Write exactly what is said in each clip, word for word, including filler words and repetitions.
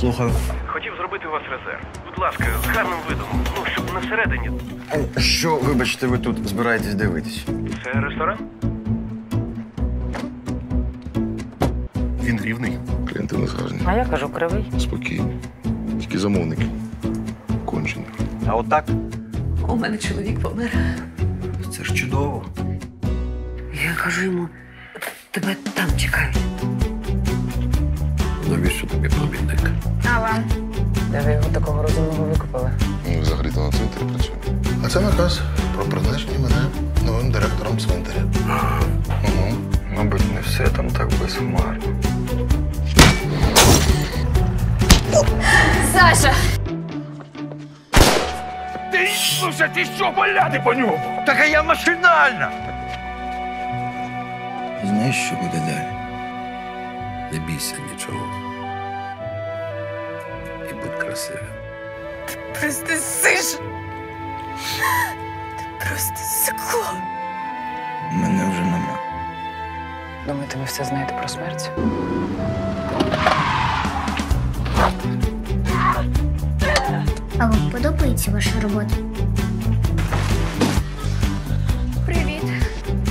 Слухаю. Хотів зробити у вас резерв. Будь ласка, з гарним видом. Ну, щоб на середині. Що, вибачте, ви тут збираєтесь дивитись? Це ресторан? Він рівний. Клієнти не згажені. А я кажу, кривий. Спокійно. Тільки замовники. Кончені. А отак? У мене чоловік помер. Це ж чудово. Я кажу йому, тебе там чекають. Навіщо тобі племінник? А вам? Де ви його такого розумного викупили? Ну, взагалі-то на цвинтарі працює. А це наказ про призначення мене новим директором цвинтаря. Угу. Мабуть, не все там так безхмарно. Саша! Ти, слушай, ти що, поляди по ньому? Так а я машинально! Знаєш, що буде далі? Не бійся нічого. І будь красивим. Ти просто сиш. Ти просто сикло. Мене вже нема. Думаєте, ви все знаєте про смерть? А вам подобається ваша робота? Привіт.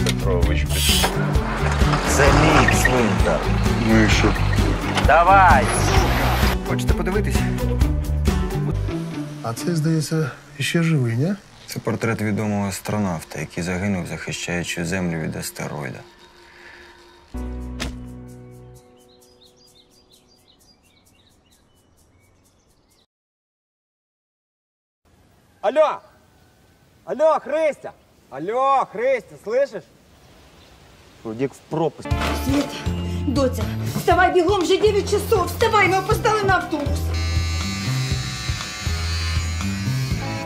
Петрович, Петрович. Це мій цвинтар. Ну і що? Давай! Хочете подивитись? А це, здається, ще живий, не? Це портрет відомого астронавта, який загинув, захищаючи Землю від астероїда. Алло! Алло, Христя! Алло, Христя, слышиш? Як в пропасть. Світ, доця, вставай бігом, вже дев'ять часов. Вставай, ми опоздали на автобус.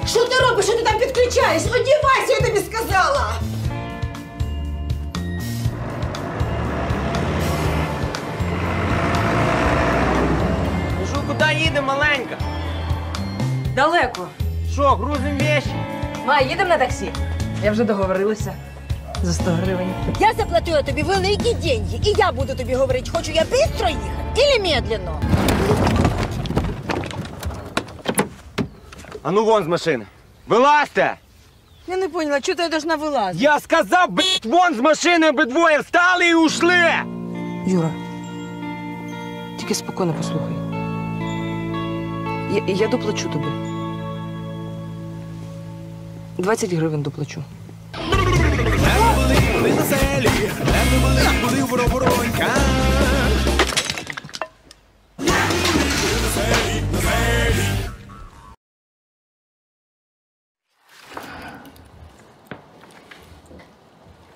Що ти робиш? Що ти там підключаєш? Одівайся, я тобі сказала! Ну що, куди їде, маленька? Далеко. Що, грузим вещи? Ма, їдемо на таксі? Я вже договорилася. За сто гривень. Я заплатила тобі великі деньги, і я буду тобі говорити, хочу я швидко їхати, або медленно. А ну вон з машини. Вилазьте! Я не поняла, чого ти должна вилазити? Я сказав, блядь, вон з машини обидвоє встали і ушли! Юра, тільки спокійно послухай. Я, я доплачу тобі. двадцять гривень доплачу.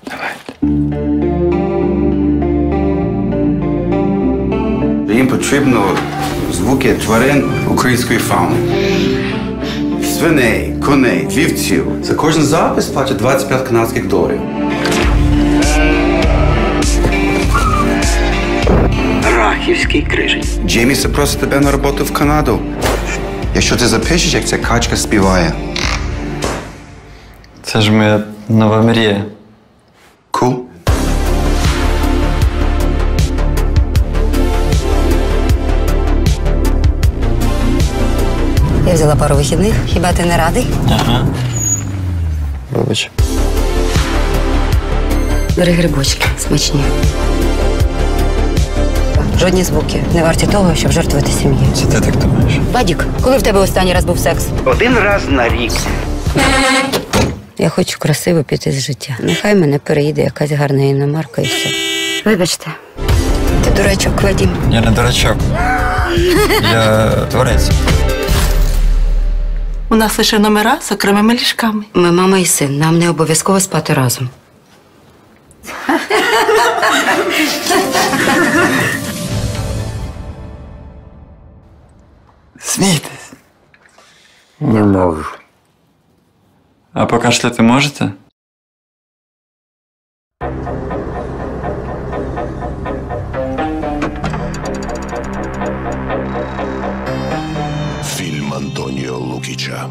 Давай. Їм потрібно звуки тварин української фауни. Свиней, коней, вівців. За кожен запис платять двадцять п'ять канадських доларів. Рахівський крижень. Джейміс запросить тебе на роботу в Канаду. Якщо ти запишеш, як ця качка співає. Це ж моя нова мрія. Кул. Cool. Я взяла пару вихідних. Хіба ти не радий? Ага. Вибач. Бери грибочки. Смачні. Жодні звуки не варті того, щоб жертвувати сім'єю. Це ти так думаєш? Бадік, коли в тебе останній раз був секс? Один раз на рік. Я хочу красиво піти з життя. Нехай мене переїде якась гарна іномарка і все. Вибачте. Ти дурачок, Вадим. Я не дурачок. Я творець. У нас лише номера з окремими ліжками. Ми мама і син. Нам не обов'язково спати разом. Смійтесь. Не можу. А покашляти можете? Фільм Антоніо Лукіча.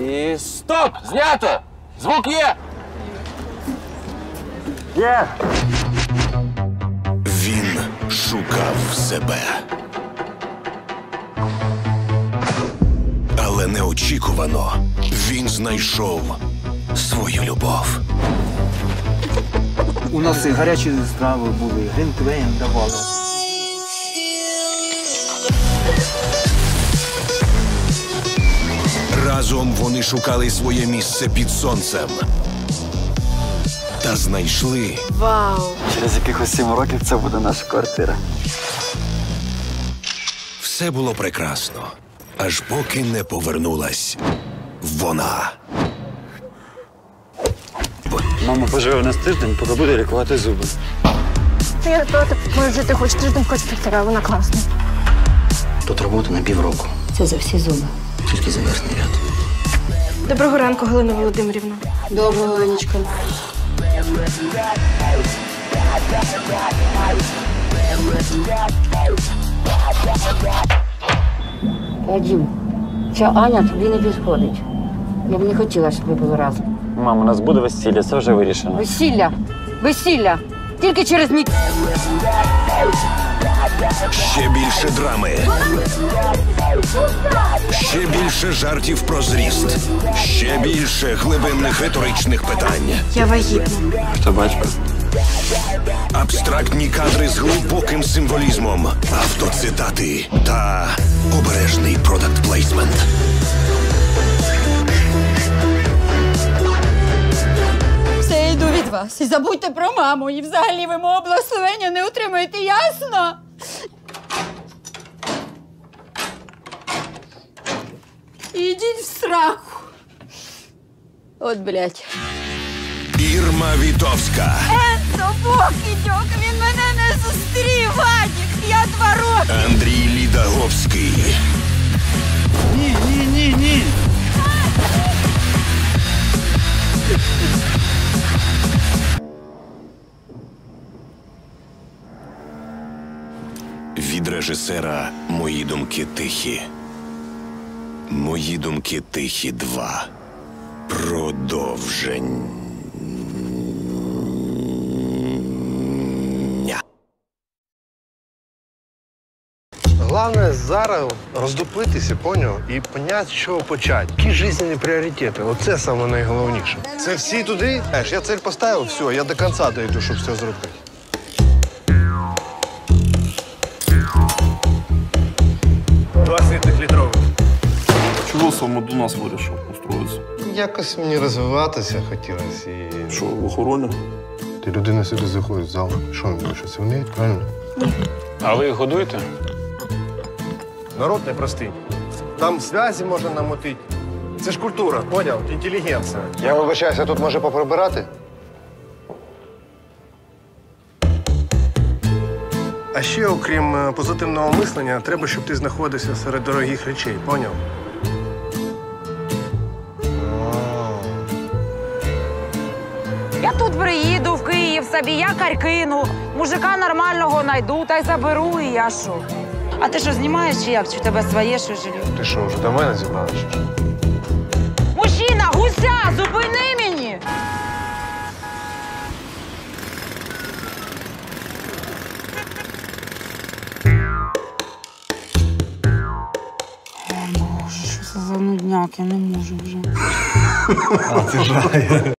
Ні. І стоп! Знято! Звук є! Є! Він шукав себе. Але неочікувано він знайшов свою любов. У нас і гарячі страви були, грінквейн давали. Разом вони шукали своє місце під сонцем. Та знайшли. Вау! Через якихось сім років це буде наша квартира. Все було прекрасно, аж поки не повернулась вона. Мама поживе в нас тиждень, поки буде лікувати зуби. Я проти, може жити хоч тиждень, хоч півтора, вона класна. Тут робота на півроку. Це за всі зуби. Тільки за верхній ряд. Доброго ранку, Галина Володимирівна. Доброго, Ленечко. Дім, ця Аня тобі не підходить. Я б не хотіла, щоб ви були разом. Мам, у нас буде весілля, це вже вирішено. Весілля? Весілля! Тільки через мій... Ще більше драми. Ще більше жартів про зріст. Ще більше глибинних риторичних питань. Я вагітна. Хто бачив? Абстрактні кадри з глибоким символізмом, автоцитати та обережний продакт-плейсмент. Все, йду від вас. І забудьте про маму. І взагалі ви мого благословення не отримаєте, ясно? Ідіть в сраку. От, блядь. Ірма Вітовська. Енцо, покидьок, він мене не зустрів, Вадік, я два роки. Андрій Лідоговський. Ні, ні, ні, ні. Від режисера «Мої думки тихі». «Мої думки тихі два». Продовження. Главное зараз роздупитися, поняв, і понять, з чого почати. Які життєві пріоритети, оце саме найголовніше. Це всі туди, знаєш, я ціль поставив, все, я до кінця дойду, щоб все зробити. двадцятилітровий. Чого саме до нас вирішив устроїтися? Якось мені розвиватися хотілося і... Що, в охороні? Ти людина сюди заходить в зал, що не будеш, це вміють, правильно? Ні. А ви їх годуєте? Народ непростий. Там зв'язки можна намотити. Це ж культура, поняв? Інтелігенція. Я вибачаюся, тут може поприбирати? А ще, окрім позитивного мислення, треба, щоб ти знаходився серед дорогих речей, поняв? Я тут приїду в Київ, собі якорь кину, мужика нормального найду та й заберу, і я що? А ти що, знімаєш чи як? Чи в тебе своє, що жилье? Ти що, вже до мене зібралась? Мужчина, гуся, зупини мені! О, Боже, що це за нудняк? Я не можу вже. А, ти жаль.